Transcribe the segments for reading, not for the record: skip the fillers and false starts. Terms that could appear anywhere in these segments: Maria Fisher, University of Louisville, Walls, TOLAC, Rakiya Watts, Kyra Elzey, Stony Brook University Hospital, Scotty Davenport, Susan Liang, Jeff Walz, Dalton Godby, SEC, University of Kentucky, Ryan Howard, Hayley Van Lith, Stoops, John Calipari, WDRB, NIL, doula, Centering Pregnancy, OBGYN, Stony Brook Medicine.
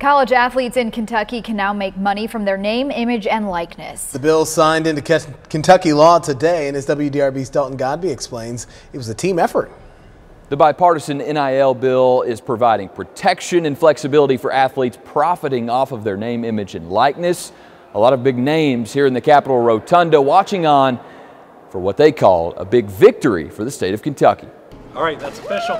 College athletes in Kentucky can now make money from their name, image, and likeness. The bill signed into Kentucky law today, and as WDRB's Dalton Godby explains, it was a team effort. The bipartisan NIL bill is providing protection and flexibility for athletes profiting off of their name, image, and likeness. A lot of big names here in the Capitol Rotunda watching on for what they call a big victory for the state of Kentucky. All right, that's official.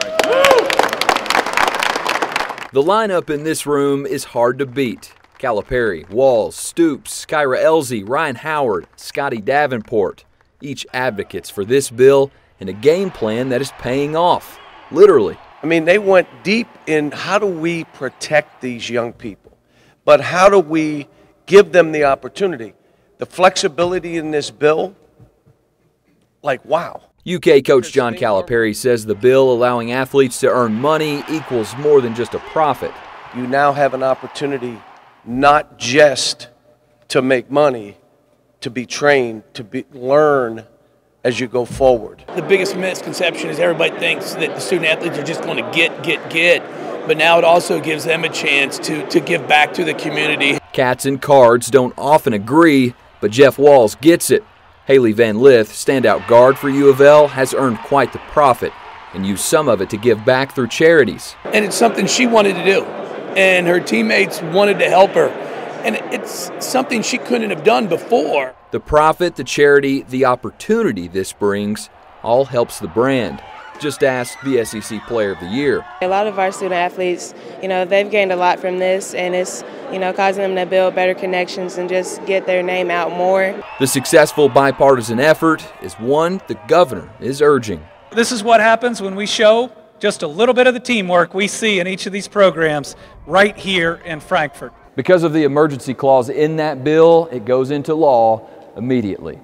The lineup in this room is hard to beat. Calipari, Walls, Stoops, Kyra Elzey, Ryan Howard, Scotty Davenport. Each advocates for this bill and a game plan that is paying off, literally. I mean, they went deep in how do we protect these young people, but how do we give them the opportunity? The flexibility in this bill, like, wow. UK coach John Calipari says the bill allowing athletes to earn money equals more than just a profit. You now have an opportunity not just to make money, to be trained, to learn as you go forward. The biggest misconception is everybody thinks that the student athletes are just going to get. But now it also gives them a chance to give back to the community. Cats and cards don't often agree, but Jeff Walz gets it. Hayley Van Lith, standout guard for U of L, has earned quite the profit and used some of it to give back through charities. And it's something she wanted to do, and her teammates wanted to help her, and it's something she couldn't have done before. The profit, the charity, the opportunity this brings all helps the brand. Just ask the SEC Player of the Year. A lot of our student athletes, you know, they've gained a lot from this, and it's, you know, causing them to build better connections and just get their name out more. The successful bipartisan effort is one the governor is urging. This is what happens when we show just a little bit of the teamwork we see in each of these programs right here in Frankfort. Because of the emergency clause in that bill, it goes into law immediately.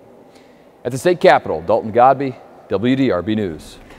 At the state capitol, Dalton Godby, WDRB News.